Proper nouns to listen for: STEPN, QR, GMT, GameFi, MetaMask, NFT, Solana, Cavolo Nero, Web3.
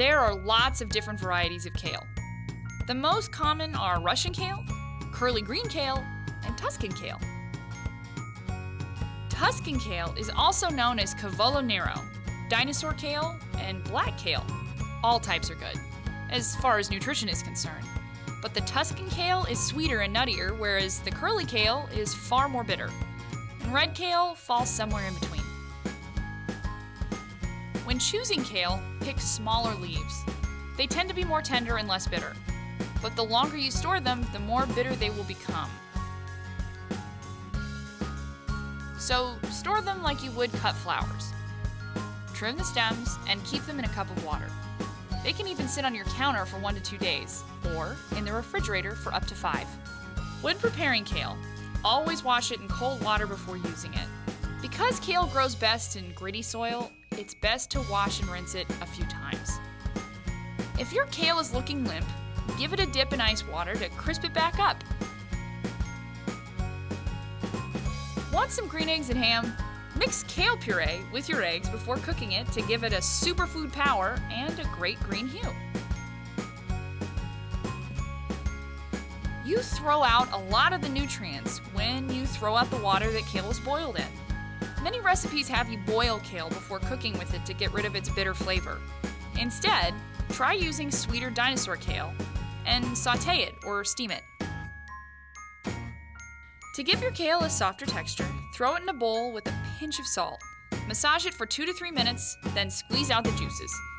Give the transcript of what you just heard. There are lots of different varieties of kale. The most common are Russian kale, curly green kale, and Tuscan kale. Tuscan kale is also known as Cavolo Nero, dinosaur kale, and black kale. All types are good, as far as nutrition is concerned. But the Tuscan kale is sweeter and nuttier, whereas the curly kale is far more bitter. And red kale falls somewhere in between. When choosing kale, pick smaller leaves. They tend to be more tender and less bitter. But the longer you store them, the more bitter they will become. So store them like you would cut flowers. Trim the stems and keep them in a cup of water. They can even sit on your counter for 1 to 2 days, or in the refrigerator for up to 5. When preparing kale, always wash it in cold water before using it. Because kale grows best in gritty soil, it's best to wash and rinse it a few times. If your kale is looking limp, give it a dip in ice water to crisp it back up. Want some green eggs and ham? Mix kale puree with your eggs before cooking it to give it a superfood power and a great green hue. You throw out a lot of the nutrients when you throw out the water that kale is boiled in. Many recipes have you boil kale before cooking with it to get rid of its bitter flavor. Instead, try using sweeter dinosaur kale and saute it or steam it. To give your kale a softer texture, throw it in a bowl with a pinch of salt. Massage it for 2 to 3 minutes, then squeeze out the juices.